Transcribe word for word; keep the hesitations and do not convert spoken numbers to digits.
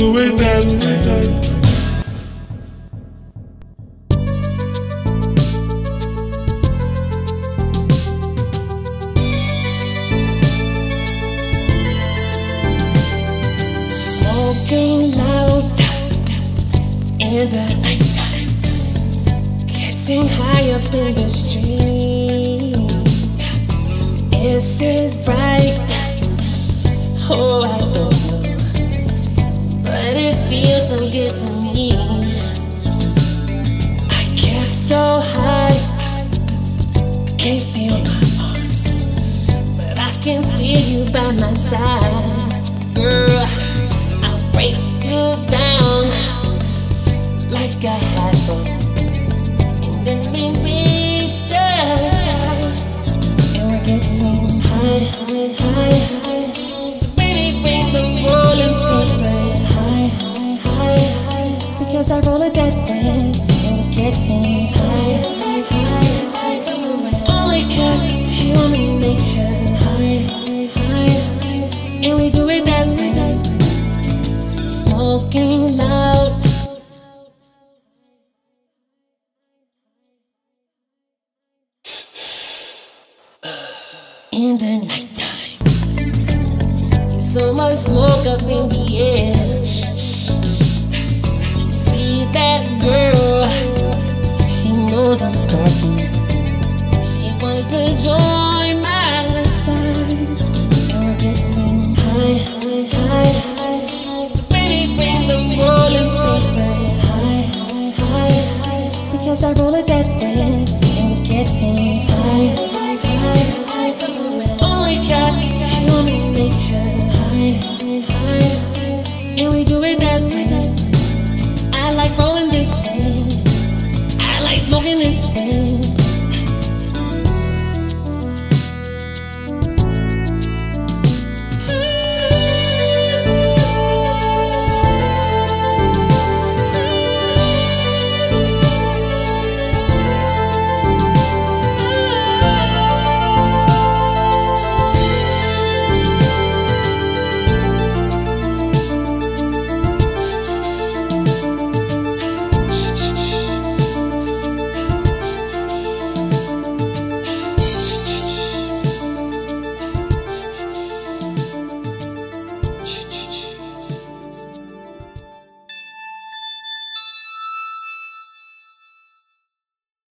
to wait that. Smoking loud in the nighttime, getting high up in the stream. Is it right? Oh, I don't know, but it feels so good to me. I get so high, can't feel my arms, but I can feel you by my side, girl. Break you down like I had fun, and then we reach the sky, and we're getting high, high, high. Baby, bring the rolling paper high, high, high, because I roll it that way, and we're getting high, high, high, high. Only 'cause it's human nature, high, high, and we do it that way. Smoking loud. In the nighttime, so much smoke up in the air. See that girl, she knows I'm sparking. She wants to join my side, and we're getting high, high, high. Rolling paper high, high, high, because I roll it that way, and we're getting high, high, high. Only 'cause it's human nature, high, high, and we do it that way. I like rolling this way, I like smoking this way.